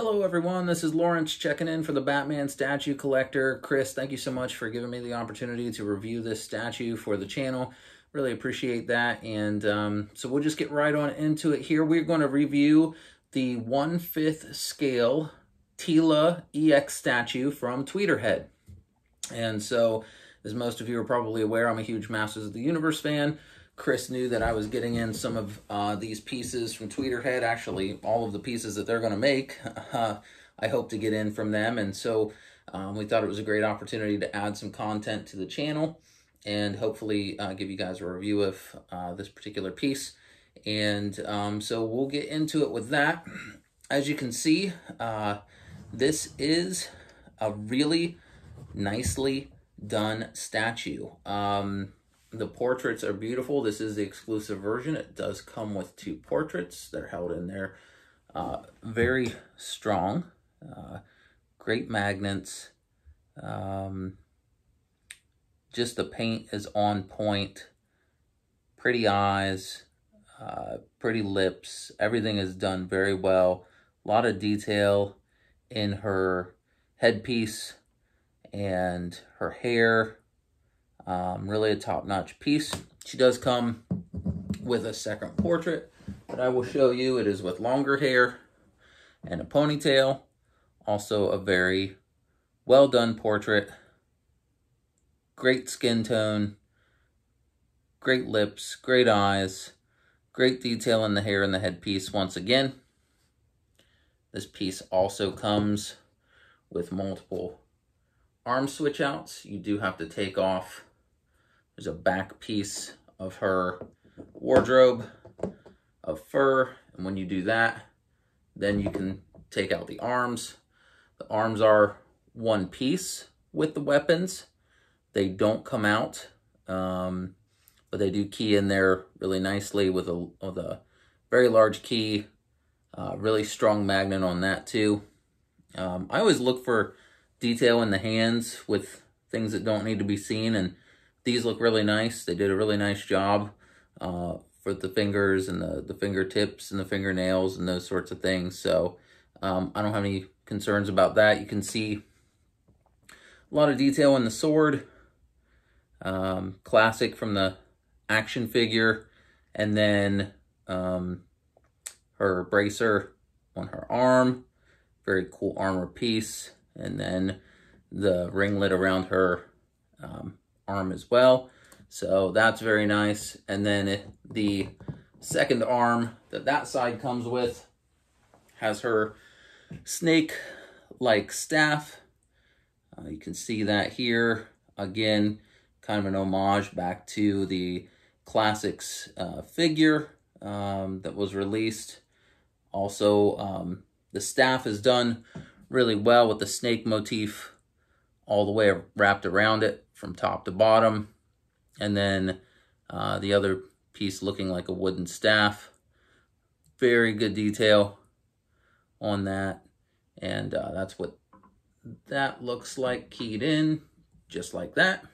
Hello everyone, this is Lawrence checking in for the Batman Statue Collector. Chris, thank you so much for giving me the opportunity to review this statue for the channel. Really appreciate that, and so we'll just get right on into it here. We're going to review the 1/5 scale Teela EX statue from Tweeterhead. And so, as most of you are probably aware, I'm a huge Masters of the Universe fan. Chris knew that I was getting in some of these pieces from Tweeterhead, actually all of the pieces that they're going to make. I hope to get in from them, and so we thought it was a great opportunity to add some content to the channel and hopefully give you guys a review of this particular piece. And so we'll get into it with that. As you can see, this is a really nicely done statue. The portraits are beautiful. This is the exclusive version. It does come with 2 portraits. They're held in there. Very strong. Great magnets. Just the paint is on point. Pretty eyes. Pretty lips. Everything is done very well. A lot of detail in her headpiece and her hair. Really a top-notch piece. She does come with a second portrait that I will show you. It is with longer hair and a ponytail. Also a very well-done portrait. Great skin tone, great lips, great eyes, great detail in the hair and the headpiece once again. This piece also comes with multiple arm switch-outs. You do have to take off. There's a back piece of her wardrobe of fur, and when you do that, then you can take out the arms. The arms are one piece with the weapons. They don't come out, but they do key in there really nicely with a very large key, really strong magnet on that too. I always look for detail in the hands with things that don't need to be seen, and these look really nice. They did a really nice job for the fingers and the fingertips and the fingernails and those sorts of things. So I don't have any concerns about that. You can see a lot of detail in the sword. Classic from the action figure. And then her bracer on her arm. Very cool armor piece. And then the ringlet around her arm as well, so that's very nice. And then the second arm that side comes with has her snake like staff. You can see that here again, kind of an homage back to the classics figure that was released. Also the staff is done really well with the snake motif all the way wrapped around it from top to bottom. And then the other piece looking like a wooden staff. Very good detail on that. And that's what that looks like keyed in, just like that.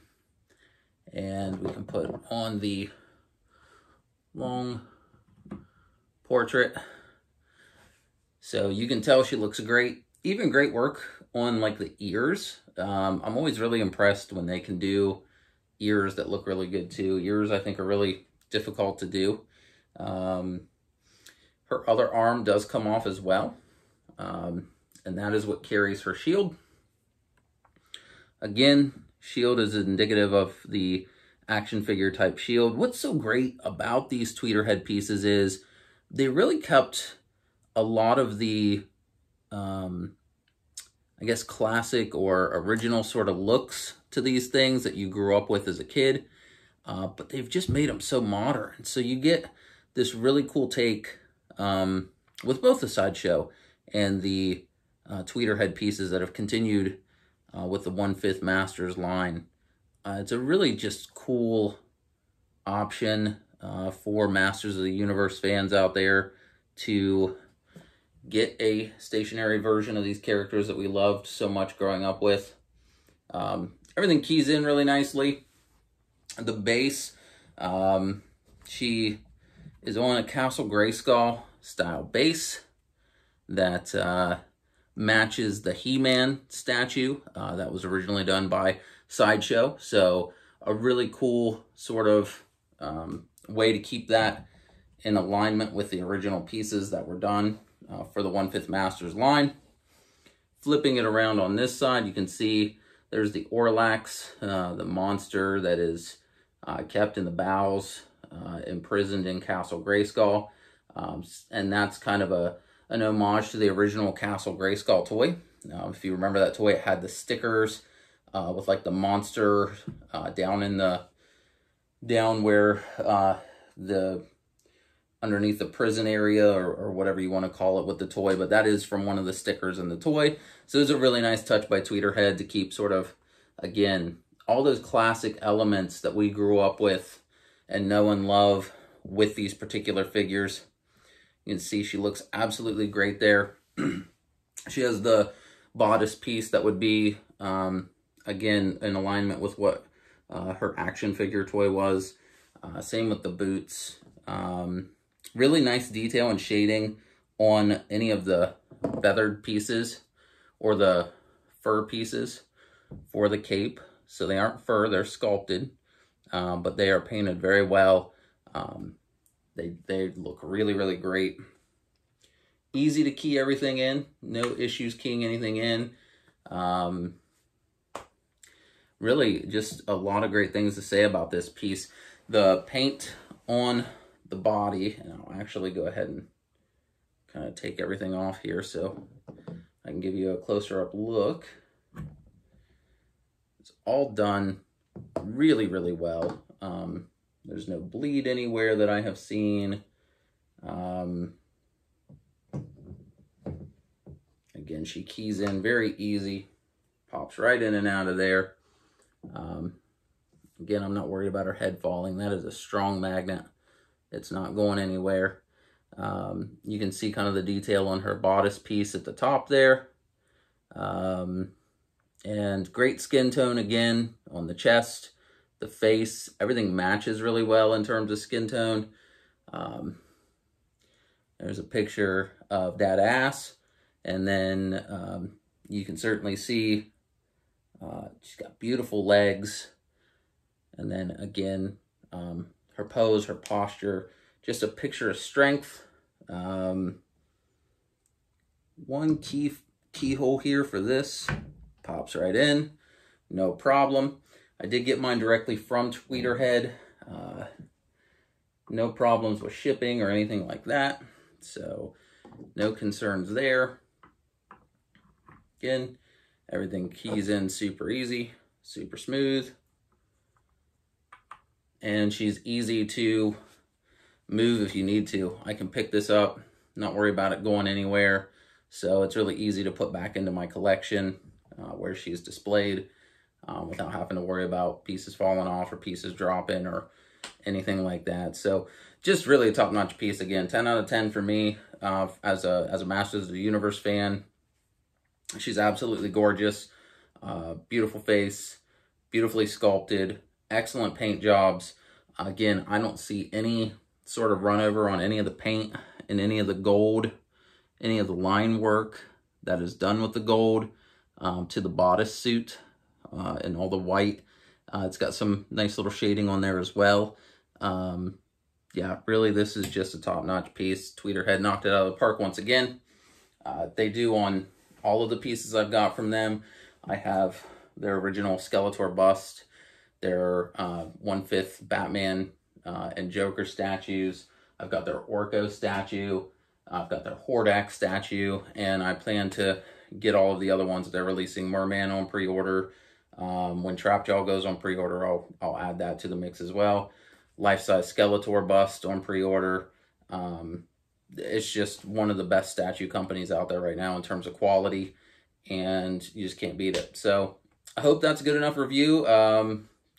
And we can put on the long portrait. So you can tell she looks great. Even great work on like the ears. I'm always really impressed when they can do ears that look really good too. Ears, I think, are really difficult to do. Her other arm does come off as well. And that is what carries her shield. Again, shield is indicative of the action figure type shield. What's so great about these Tweeterhead pieces is they really kept a lot of the I guess classic or original sort of looks to these things that you grew up with as a kid, but they've just made them so modern. So you get this really cool take with both the Sideshow and the Tweeterhead pieces that have continued with the 1/5 Masters line. It's a really just cool option for Masters of the Universe fans out there to get a stationary version of these characters that we loved so much growing up with. Everything keys in really nicely. The base, she is on a Castle Grayskull style base that matches the He-Man statue that was originally done by Sideshow. So a really cool sort of way to keep that in alignment with the original pieces that were done for the 1/5 Masters line. Flipping it around on this side, you can see there's the Orlax, the monster that is kept in the bowels, imprisoned in Castle Grayskull. And that's kind of an homage to the original Castle Grayskull toy. If you remember that toy, it had the stickers with like the monster down where underneath the prison area or whatever you want to call it with the toy, but that is from one of the stickers in the toy. So it's a really nice touch by Tweeterhead to keep sort of, again, all those classic elements that we grew up with and know and love with these particular figures. You can see she looks absolutely great there. She has the bodice piece that would be, again, in alignment with what her action figure toy was. Same with the boots. Really nice detail and shading on any of the feathered pieces or the fur pieces for the cape. So they aren't fur, they're sculpted, but they are painted very well. They look really, really great. Easy to key everything in. No issues keying anything in. Really just a lot of great things to say about this piece. The paint on the body, and I'll actually go ahead and kind of take everything off here so I can give you a closer up look. It's all done really, really well. There's no bleed anywhere that I have seen. Again, she keys in very easy, pops right in and out of there. Again, I'm not worried about her head falling. That is a strong magnet. It's not going anywhere. You can see kind of the detail on her bodice piece at the top there. And great skin tone again on the chest, the face. Everything matches really well in terms of skin tone. There's a picture of that ass. And then you can certainly see she's got beautiful legs. And then again, her pose, her posture, just a picture of strength. One keyhole here for this. Pops right in, no problem. I did get mine directly from Tweeterhead. No problems with shipping or anything like that. So no concerns there. Again, everything keys in super easy, super smooth. And she's easy to move if you need to. I can pick this up, not worry about it going anywhere. So it's really easy to put back into my collection where she's displayed without having to worry about pieces falling off or pieces dropping or anything like that. So just really a top-notch piece. Again, 10 out of 10 for me as a Masters of the Universe fan. She's absolutely gorgeous. Beautiful face, beautifully sculpted. Excellent paint jobs. Again, I don't see any sort of run over on any of the paint and any of the gold, any of the line work that is done with the gold to the bodice suit and all the white. It's got some nice little shading on there as well. Yeah, really, this is just a top-notch piece. Tweeterhead knocked it out of the park once again. They do on all of the pieces I've got from them. I have their original Skeletor bust, their 1/5 Batman and Joker statues. I've got their Orko statue. I've got their Hordak statue. And I plan to get all of the other ones that they're releasing. Merman on pre-order. When Trapjaw goes on pre-order, I'll add that to the mix as well. Life-size Skeletor bust on pre-order. It's just one of the best statue companies out there right now in terms of quality. And you just can't beat it. So I hope that's a good enough review.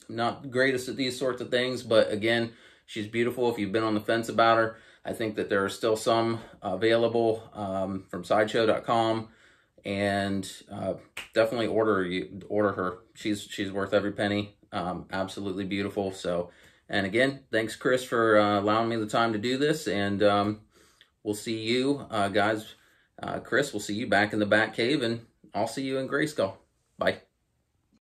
Not greatest at these sorts of things, but again, she's beautiful. If you've been on the fence about her, I think that there are still some available from Sideshow.com, and definitely order her. She's worth every penny. Absolutely beautiful. So, and again, thanks Chris for allowing me the time to do this, and we'll see you guys Chris, we'll see you back in the Batcave, and I'll see you in Grayskull. Bye.